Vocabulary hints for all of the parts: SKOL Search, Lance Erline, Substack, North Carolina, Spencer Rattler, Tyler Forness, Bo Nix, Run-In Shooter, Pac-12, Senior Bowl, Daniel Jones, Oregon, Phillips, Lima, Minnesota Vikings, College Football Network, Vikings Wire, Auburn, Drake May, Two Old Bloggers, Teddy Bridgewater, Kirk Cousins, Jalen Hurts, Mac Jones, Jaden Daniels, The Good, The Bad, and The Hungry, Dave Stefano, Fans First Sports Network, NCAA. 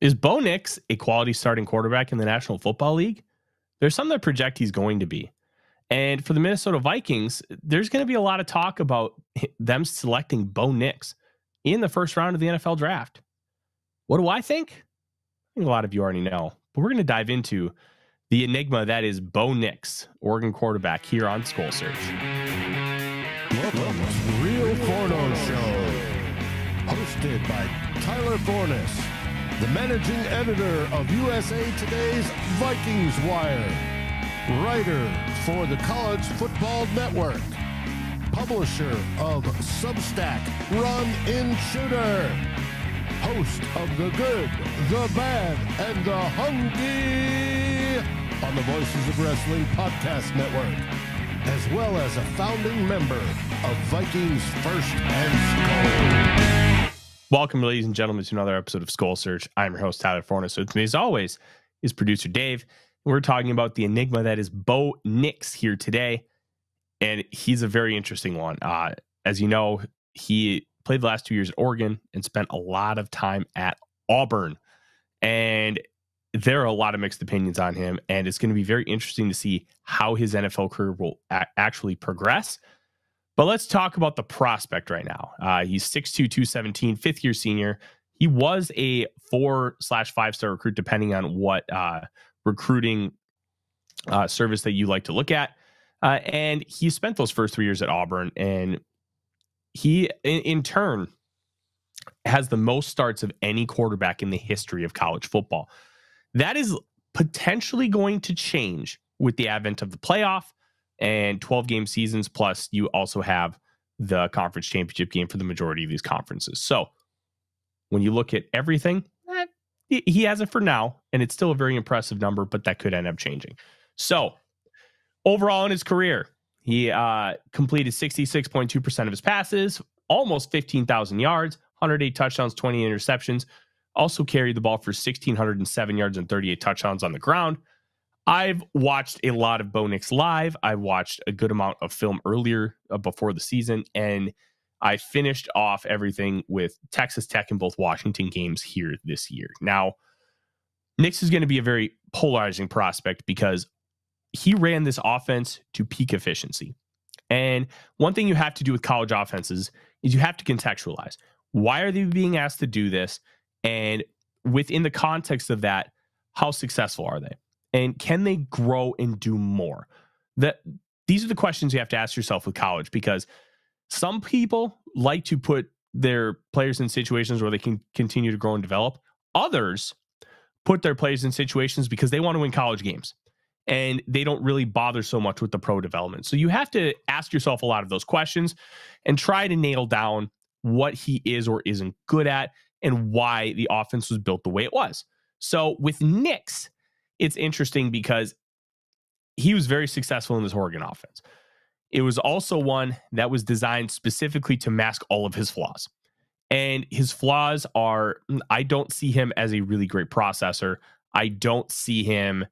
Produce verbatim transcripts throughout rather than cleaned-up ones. Is Bo Nix a quality starting quarterback in the National Football League? There's some that project he's going to be. And for the Minnesota Vikings, there's going to be a lot of talk about them selecting Bo Nix in the first round of the N F L draft. What do I think? I think a lot of you already know, but we're going to dive into the enigma that is Bo Nix, Oregon quarterback, here on SKOL Search. Welcome to The Real Forno Show, hosted by Tyler Forness, the managing editor of U S A Today's Vikings Wire, writer for the College Football Network, publisher of Substack, Run-In Shooter, host of The Good, The Bad, and The Hungry on the Voices of Wrestling Podcast Network, as well as a founding member of Vikings First and SKOL. Welcome, ladies and gentlemen, to another episode of SKOL Search. I'm your host, Tyler Forness. With me, as always, is producer Dave. We're talking about the enigma that is Bo Nix here today, and he's a very interesting one. Uh, as you know, he played the last two years at Oregon and spent a lot of time at Auburn, and there are a lot of mixed opinions on him, and it's going to be very interesting to see how his N F L career will a- actually progress. But let's talk about the prospect right now. Uh, he's six two, two seventeen, fifth-year senior. He was a four slash five-star recruit, depending on what uh, – recruiting uh, service that you like to look at. Uh, and he spent those first three years at Auburn, and he in, in turn has the most starts of any quarterback in the history of college football. That is potentially going to change with the advent of the playoff and twelve game seasons. Plus you also have the conference championship game for the majority of these conferences. So when you look at everything, he has it for now, and it's still a very impressive number, but that could end up changing. So overall in his career, he uh, completed sixty-six point two percent of his passes, almost fifteen thousand yards, one hundred eight touchdowns, twenty interceptions, also carried the ball for one thousand six hundred seven yards and thirty-eight touchdowns on the ground. I've watched a lot of Bo Nix live. I watched a good amount of film earlier uh, before the season, and I finished off everything with Texas Tech and both Washington games here this year. Now, Nix is going to be a very polarizing prospect because he ran this offense to peak efficiency. And one thing you have to do with college offenses is you have to contextualize. Why are they being asked to do this? And within the context of that, how successful are they? And can they grow and do more? That, these are the questions you have to ask yourself with college, because some people like to put their players in situations where they can continue to grow and develop. Others put their players in situations because they want to win college games, and they don't really bother so much with the pro development. So you have to ask yourself a lot of those questions and try to nail down what he is or isn't good at and why the offense was built the way it was. So with Nix, it's interesting because he was very successful in this Oregon offense. It was also one that was designed specifically to mask all of his flaws. And his flaws are, I don't see him as a really great processor. I don't see him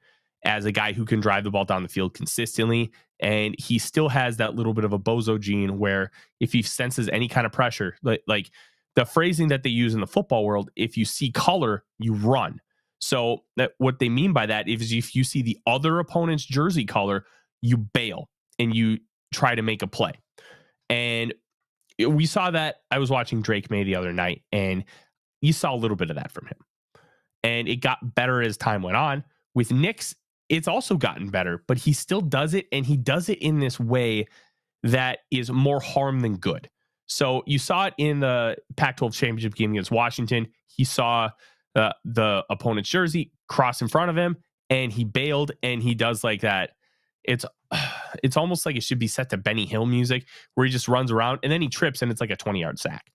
as a guy who can drive the ball down the field consistently. And he still has that little bit of a bozo gene where if he senses any kind of pressure, like, like the phrasing that they use in the football world, if you see color, you run. So that what they mean by that is if you see the other opponent's jersey color, you bail and you try to make a play. And we saw that. I was watching Drake May the other night, and you saw a little bit of that from him, and it got better as time went on. With Nix, it's also gotten better, but he still does it, and he does it in this way that is more harm than good. So you saw it in the Pac twelve championship game against Washington. He saw uh, the opponent's jersey cross in front of him, and he bailed, and he does like that. It's it's almost like it should be set to Benny Hill music, where he just runs around and then he trips and it's like a twenty yard sack.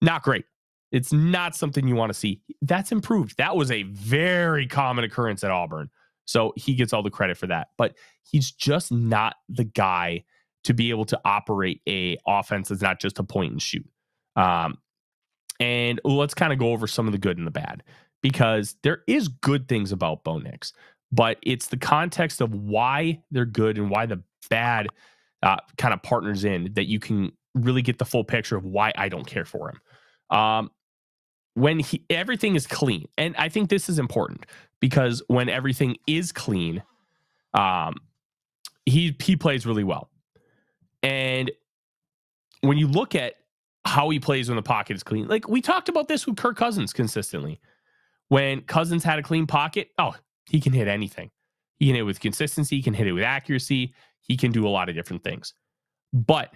Not great. It's not something you want to see. That's improved. That was a very common occurrence at Auburn, so he gets all the credit for that. But he's just not the guy to be able to operate a offense that's not just a point and shoot. Um, and let's kind of go over some of the good and the bad, because there is good things about Bo Nix, but it's the context of why they're good and why the bad uh, kind of partners in that you can really get the full picture of why I don't care for him. Um, when he, everything is clean. And I think this is important because when everything is clean, um, he, he plays really well. And when you look at how he plays when the pocket is clean, like we talked about this with Kirk Cousins consistently. When Cousins had a clean pocket, oh, he can hit anything. He can hit it with consistency. He can hit it with accuracy. He can do a lot of different things. But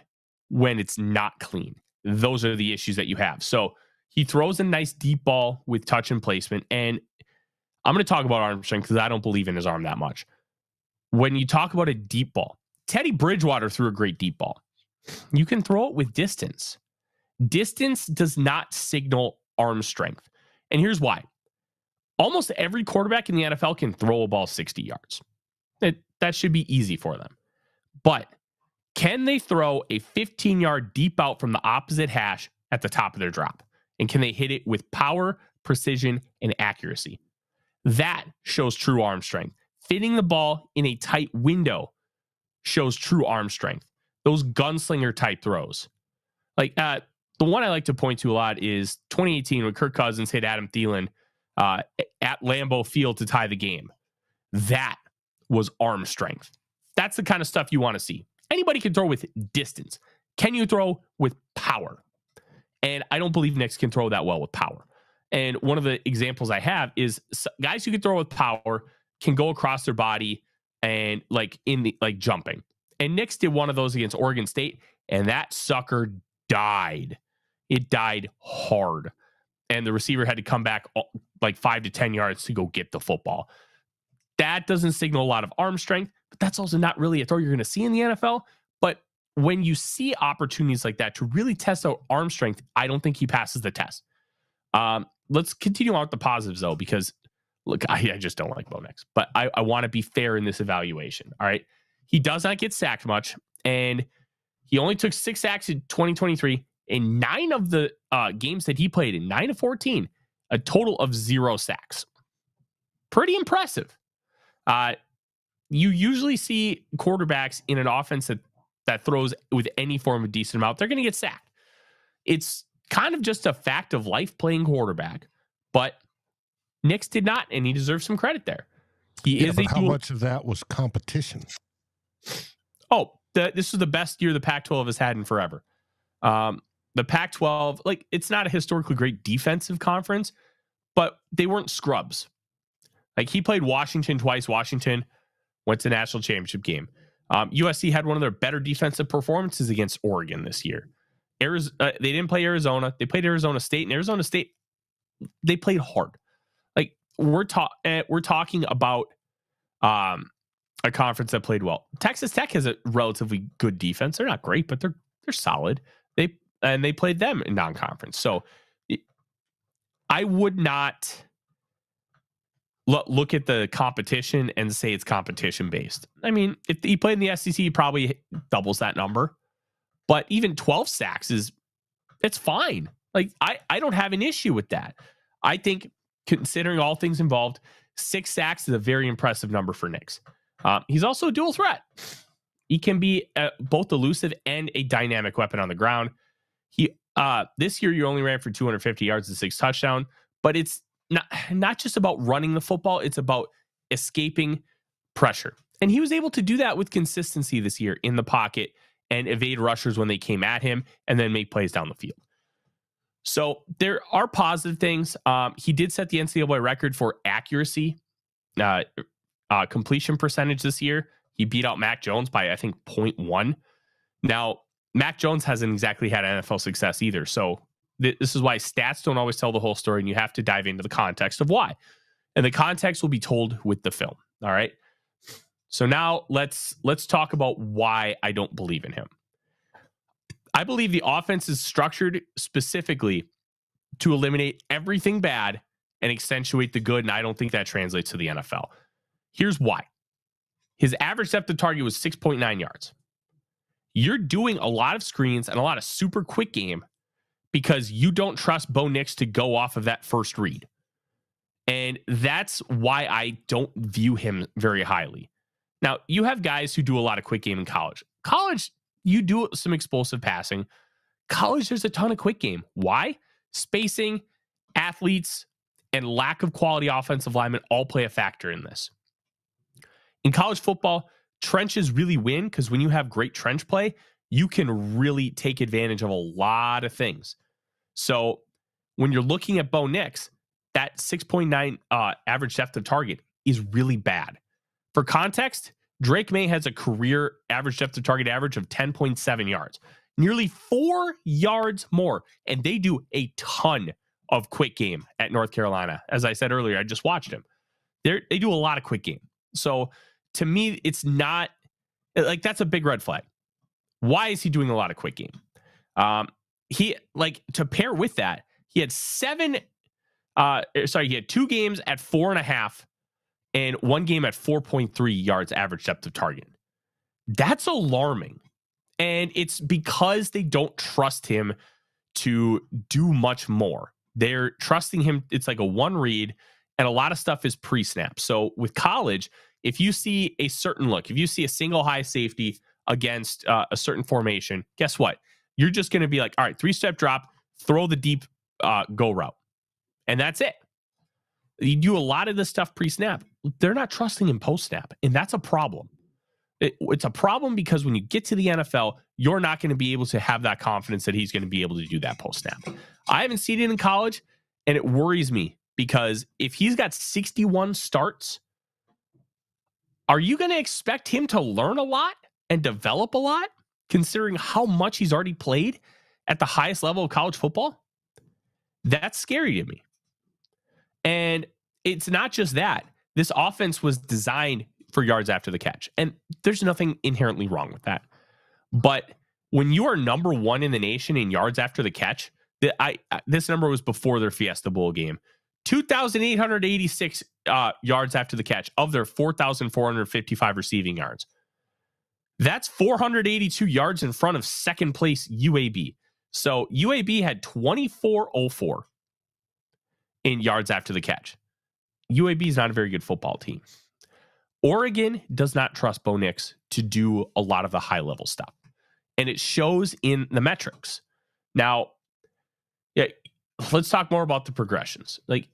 when it's not clean, those are the issues that you have. So he throws a nice deep ball with touch and placement. And I'm going to talk about arm strength because I don't believe in his arm that much. When you talk about a deep ball, Teddy Bridgewater threw a great deep ball. You can throw it with distance. Distance does not signal arm strength. And here's why. Almost every quarterback in the N F L can throw a ball sixty yards. It, that should be easy for them. But can they throw a fifteen-yard deep out from the opposite hash at the top of their drop? And can they hit it with power, precision, and accuracy? That shows true arm strength. Fitting the ball in a tight window shows true arm strength. Those gunslinger-type throws. Like uh, the one I like to point to a lot is twenty eighteen when Kirk Cousins hit Adam Thielen Uh, at Lambeau Field to tie the game. That was arm strength. That's the kind of stuff you want to see. Anybody can throw with distance. Can you throw with power? And I don't believe Nix can throw that well with power. And one of the examples I have is guys who can throw with power can go across their body and like in the like jumping. And Nix did one of those against Oregon State, and that sucker died. It died hard. And the receiver had to come back like five to ten yards to go get the football. That doesn't signal a lot of arm strength, but that's also not really a throw you're going to see in the N F L. But when you see opportunities like that to really test out arm strength, I don't think he passes the test. Um, let's continue on with the positives, though, because, look, I, I just don't like Bo Nix. But I, I want to be fair in this evaluation, all right? He does not get sacked much, and he only took six sacks in twenty twenty-three. In nine of the uh, games that he played in, nine of fourteen, a total of zero sacks. Pretty impressive. Uh, you usually see quarterbacks in an offense that, that throws with any form of decent amount, they're going to get sacked. It's kind of just a fact of life playing quarterback, but Nix did not, and he deserves some credit there. He yeah, is. But a how dual- much of that was competition? Oh, the, this is the best year the Pac twelve has had in forever. Um, The Pac twelve, like, it's not a historically great defensive conference, but they weren't scrubs. Like, he played Washington twice. Washington went to national championship game. Um, U S C had one of their better defensive performances against Oregon this year. Arizona, uh, they didn't play Arizona. They played Arizona State, and Arizona State, they played hard. Like, we're, ta- we're talking about um, a conference that played well. Texas Tech has a relatively good defense. They're not great, but they're they're solid. They And they played them in non-conference. So I would not look at the competition and say it's competition-based. I mean, if he played in the S E C, he probably doubles that number. But even twelve sacks is, it's fine. Like, I, I don't have an issue with that. I think, considering all things involved, six sacks is a very impressive number for Nix. Um, he's also a dual threat. He can be uh, both elusive and a dynamic weapon on the ground. He uh, this year you only ran for two hundred fifty yards and six touchdowns, but it's not not just about running the football. It's about escaping pressure, and he was able to do that with consistency this year in the pocket and evade rushers when they came at him, and then make plays down the field. So there are positive things. Um, he did set the N C double A record for accuracy, uh, uh, completion percentage this year. He beat out Mac Jones by I think zero point one. Now, Mac Jones hasn't exactly had N F L success either. So th- this is why stats don't always tell the whole story, and you have to dive into the context of why. And the context will be told with the film. All right. So now let's let's talk about why I don't believe in him. I believe the offense is structured specifically to eliminate everything bad and accentuate the good, and I don't think that translates to the N F L. Here's why. His average depth of target was six point nine yards. You're doing a lot of screens and a lot of super quick game because you don't trust Bo Nix to go off of that first read. And that's why I don't view him very highly. Now, you have guys who do a lot of quick game in college. College, you do some explosive passing. College, there's a ton of quick game. Why? Spacing, athletes, and lack of quality offensive linemen all play a factor in this. In college football, trenches really win because when you have great trench play, you can really take advantage of a lot of things. So when you're looking at Bo Nix, that six point nine uh, average depth of target is really bad. For context, Drake May has a career average depth of target average of ten point seven yards, nearly four yards more. And they do a ton of quick game at North Carolina. As I said earlier, I just watched him. They're, they do a lot of quick game. So to me, it's not like that's a big red flag. Why is he doing a lot of quick game? Um, he like to pair with that, he had seven. Uh, sorry, he had two games at four and a half and one game at four point three yards average depth of target. That's alarming. And it's because they don't trust him to do much more. They're trusting him. It's like a one read and a lot of stuff is pre-snap. So with college, if you see a certain look, if you see a single high safety against uh, a certain formation, guess what? You're just going to be like, all right, three-step drop, throw the deep uh, go route. And that's it. You do a lot of this stuff pre-snap. They're not trusting in post-snap, and that's a problem. It, it's a problem because when you get to the N F L, you're not going to be able to have that confidence that he's going to be able to do that post-snap. I haven't seen it in college, and it worries me because if he's got sixty-one starts, are you going to expect him to learn a lot and develop a lot considering how much he's already played at the highest level of college football? That's scary to me. And it's not just that. This offense was designed for yards after the catch, and there's nothing inherently wrong with that. But when you are number one in the nation in yards after the catch, the, I, this number was before their Fiesta Bowl game, two thousand eight hundred eighty-six uh, yards after the catch of their four thousand four hundred fifty-five receiving yards. That's four hundred eighty-two yards in front of second place U A B. So U A B had twenty-four oh four in yards after the catch. U A B is not a very good football team. Oregon does not trust Bo Nix to do a lot of the high level stuff, and it shows in the metrics. Now, yeah, let's talk more about the progressions. Like,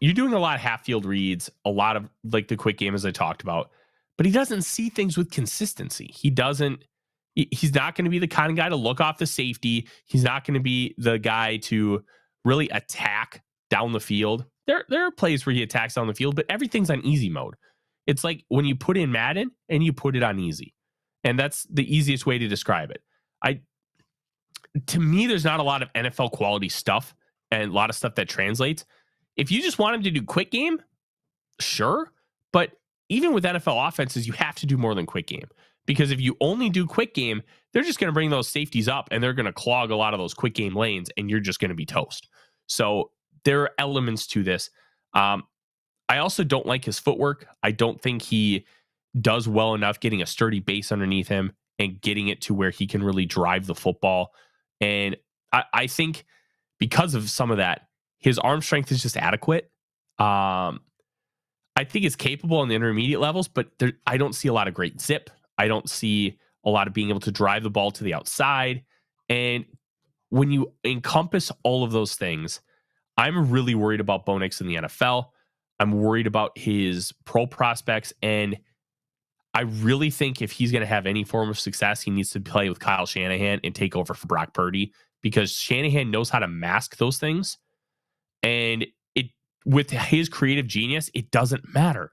you're doing a lot of half field reads, a lot of like the quick game as I talked about, but he doesn't see things with consistency. He doesn't. He's not going to be the kind of guy to look off the safety. He's not going to be the guy to really attack down the field. There, there are plays where he attacks down the field, but everything's on easy mode. It's like when you put in Madden and you put it on easy. And that's the easiest way to describe it. I, to me, there's not a lot of N F L quality stuff and a lot of stuff that translates. If you just want him to do quick game, sure. But even with N F L offenses, you have to do more than quick game. Because if you only do quick game, they're just going to bring those safeties up and they're going to clog a lot of those quick game lanes and you're just going to be toast. So there are elements to this. Um, I also don't like his footwork. I don't think he does well enough getting a sturdy base underneath him and getting it to where he can really drive the football. And I, I think because of some of that, his arm strength is just adequate. Um, I think he's capable in the intermediate levels, but there, I don't see a lot of great zip. I don't see a lot of being able to drive the ball to the outside. And when you encompass all of those things, I'm really worried about Bo Nix in the N F L. I'm worried about his pro prospects. And I really think if he's going to have any form of success, he needs to play with Kyle Shanahan and take over for Brock Purdy, because Shanahan knows how to mask those things. And it, with his creative genius, it doesn't matter.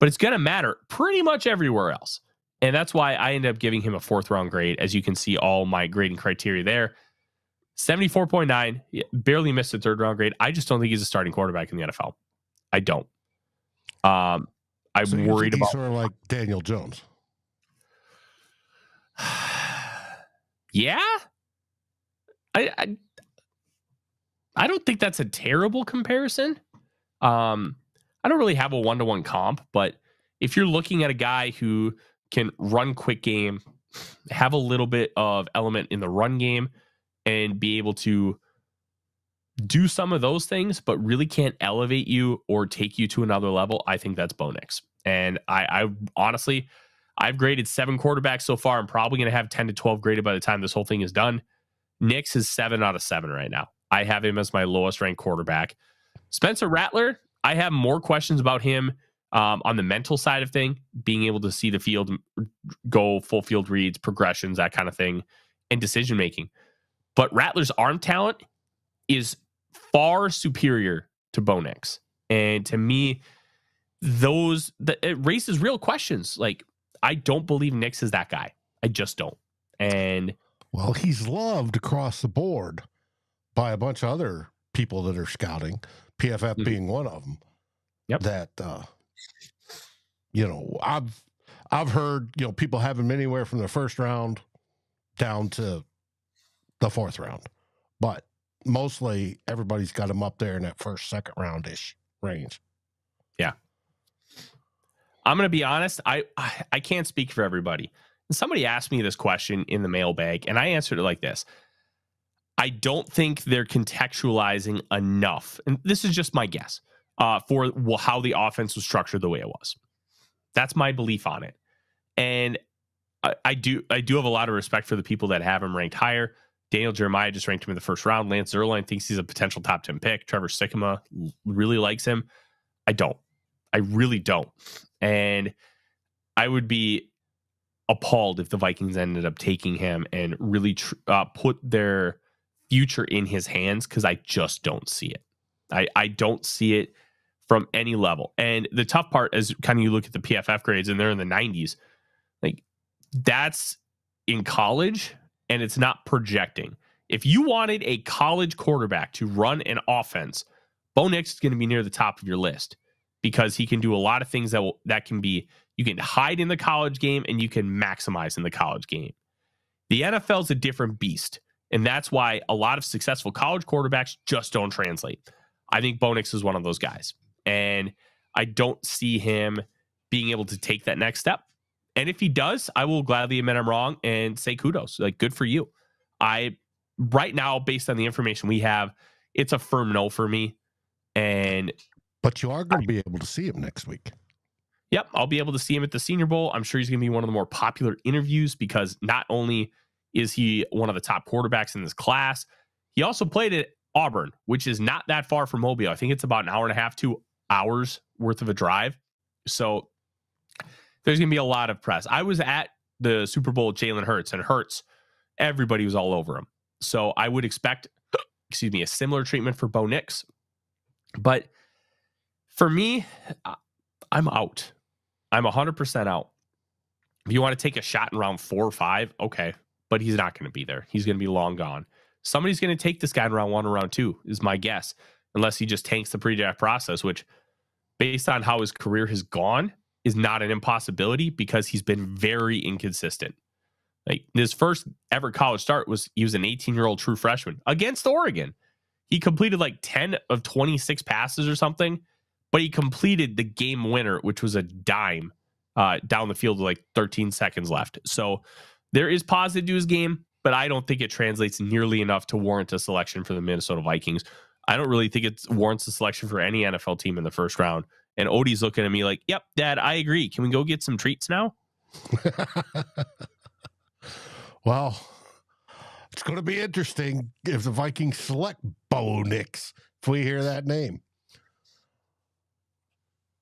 But it's going to matter pretty much everywhere else. And that's why I ended up giving him a fourth round grade. As you can see, all my grading criteria there. seventy-four point nine, barely missed the third round grade. I just don't think he's a starting quarterback in the N F L. I don't. Um, I'm so worried about sort of like Daniel Jones. Yeah. I, I I don't think that's a terrible comparison. Um, I don't really have a one-to-one comp, but if you're looking at a guy who can run quick game, have a little bit of element in the run game, and be able to do some of those things, but really can't elevate you or take you to another level, I think that's Bo Nix. And I, I honestly, I've graded seven quarterbacks so far. I'm probably going to have ten to twelve graded by the time this whole thing is done. Nix is seven out of seven right now. I have him as my lowest ranked quarterback. Spencer Rattler, I have more questions about him um, on the mental side of thing, being able to see the field, go full field reads, progressions, that kind of thing, and decision making. But Rattler's arm talent is far superior to Bo Nix. And to me, those that it raises real questions. Like, I don't believe Nix is that guy. I just don't. And well, he's loved across the board by a bunch of other people that are scouting, P F F mm-hmm. being one of them. Yep. That, uh, you know, I've, I've heard, you know, people have him anywhere from the first round down to the fourth round, but mostly everybody's got him up there in that first, second round ish range. Yeah. I'm going to be honest. I, I, I can't speak for everybody. And somebody asked me this question in the mailbag, and I answered it like this. I don't think they're contextualizing enough, and this is just my guess, uh, for well, how the offense was structured the way it was. That's my belief on it. And I, I do I do have a lot of respect for the people that have him ranked higher. Daniel Jeremiah just ranked him in the first round. Lance Erline thinks he's a potential top ten pick. Trevor Sikkema really likes him. I don't. I really don't. And I would be appalled if the Vikings ended up taking him and really tr uh, put their future in his hands, because I just don't see it. I, I don't see it from any level. And the tough part is kind of you look at the P F F grades and they're in the nineties. Like, that's in college, and it's not projecting. If you wanted a college quarterback to run an offense, Bo Nix is going to be near the top of your list, because he can do a lot of things that will, that can be, you can hide in the college game and you can maximize in the college game. The N F L is a different beast. And that's why a lot of successful college quarterbacks just don't translate. I think Bo Nix is one of those guys. And I don't see him being able to take that next step. And if he does, I will gladly admit I'm wrong and say kudos. Like, good for you. I, right now, based on the information we have, it's a firm no for me. And But you are going to be able to see him next week. Yep, I'll be able to see him at the Senior Bowl. I'm sure he's going to be one of the more popular interviews, because not only is he one of the top quarterbacks in this class, he also played at Auburn, which is not that far from Mobile. I think it's about an hour and a half, two hours worth of a drive. So there's going to be a lot of press. I was at the Super Bowl with Jalen Hurts, and Hurts, everybody was all over him. So I would expect, excuse me, a similar treatment for Bo Nix. But for me, I'm out. I'm one hundred percent out. If you want to take a shot in round four or five, okay. But he's not going to be there. He's going to be long gone. Somebody's going to take this guy in round one or round two is my guess, unless he just tanks the pre-draft process, which based on how his career has gone is not an impossibility, because he's been very inconsistent. Like, his first ever college start was he was an eighteen-year-old true freshman against Oregon. He completed like ten of twenty-six passes or something, but he completed the game winner, which was a dime uh, down the field with like thirteen seconds left. So there is positive to his game, but I don't think it translates nearly enough to warrant a selection for the Minnesota Vikings. I don't really think it warrants a selection for any N F L team in the first round. And Odie's looking at me like, yep, Dad, I agree. Can we go get some treats now? Well, it's going to be interesting if the Vikings select Bo Nix, if we hear that name.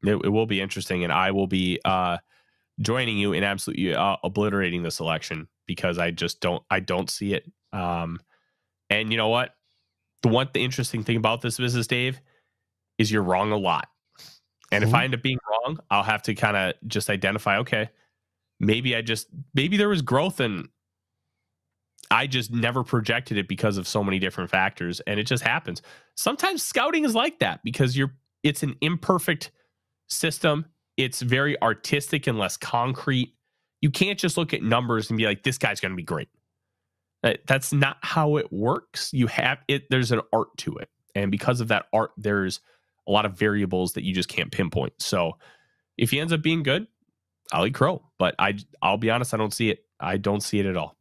It, it will be interesting, and I will be... Uh, joining you in absolutely uh, obliterating this election, because I just don't, I don't see it. Um, and you know what? The one the interesting thing about this business, Dave, is you're wrong a lot. And mm-hmm. if I end up being wrong, I'll have to kind of just identify, okay, maybe I just, maybe there was growth and I just never projected it because of so many different factors. And it just happens. Sometimes scouting is like that, because you're, it's an imperfect system. It's very artistic and less concrete. You can't just look at numbers and be like, this guy's going to be great. That's not how it works. You have it. There's an art to it. And because of that art, there's a lot of variables that you just can't pinpoint. So if he ends up being good, I'll eat crow. But I, I'll be honest, I don't see it. I don't see it at all.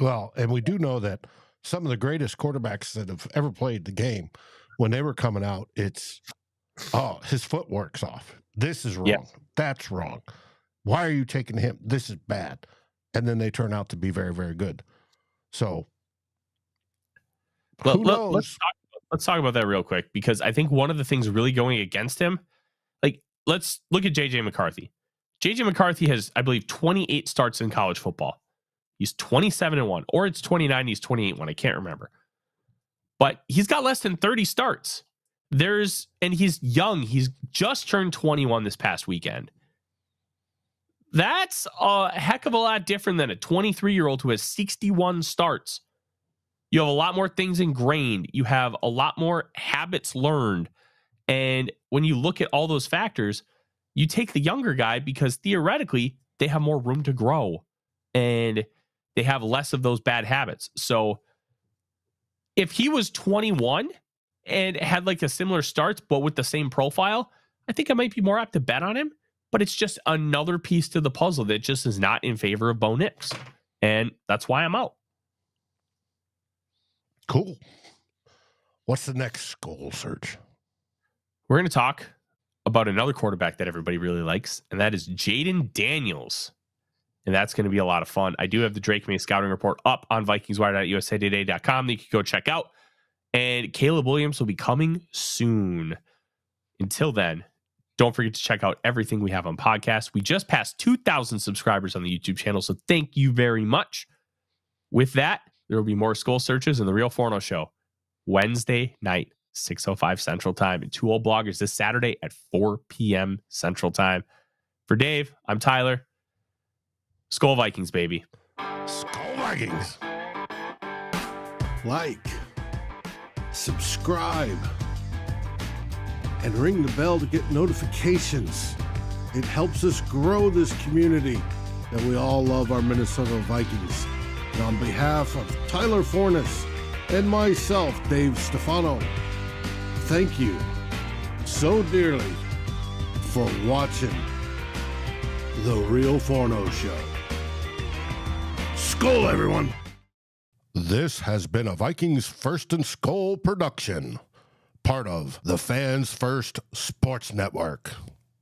Well, and we do know that some of the greatest quarterbacks that have ever played the game, when they were coming out, it's, oh, his footwork's off. This is wrong. Yep. That's wrong. Why are you taking him? This is bad. And then they turn out to be very, very good. So, who let, knows? Let's talk, let's talk about that real quick, because I think one of the things really going against him, like, let's look at J J McCarthy. J J McCarthy has, I believe, twenty-eight starts in college football. He's twenty-seven and one, or it's twenty-nine, he's twenty-eight and one. I can't remember. But he's got less than thirty starts. There's, and he's young. He's just turned twenty-one this past weekend. That's a heck of a lot different than a twenty-three-year-old who has sixty-one starts. You have a lot more things ingrained. You have a lot more habits learned. And when you look at all those factors, you take the younger guy because theoretically they have more room to grow and they have less of those bad habits. So if he was twenty-one and had like a similar starts, but with the same profile, I think I might be more apt to bet on him. But it's just another piece to the puzzle that just is not in favor of Bo Nix. And that's why I'm out. Cool. What's the next S K O L search? We're going to talk about another quarterback that everybody really likes, and that is Jaden Daniels. And that's going to be a lot of fun. I do have the Drake May scouting report up on vikings wire dot u s a today dot com that you can go check out. And Caleb Williams will be coming soon. Until then, don't forget to check out everything we have on podcast. We just passed two thousand subscribers on the YouTube channel, so thank you very much. With that, there will be more S K O L searches in The Real Forno Show Wednesday night, six oh five Central Time, and Two Old Bloggers this Saturday at four p m Central Time. For Dave, I'm Tyler. S K O L Vikings, baby. S K O L Vikings. Like, subscribe, and ring the bell to get notifications. It helps us grow this community that we all love, our Minnesota Vikings. And on behalf of Tyler Forness and myself, Dave Stefano, thank you so dearly for watching The Real Forno Show. S K O L, everyone. This has been a Vikings First and S K O L production, part of the Fans First Sports Network.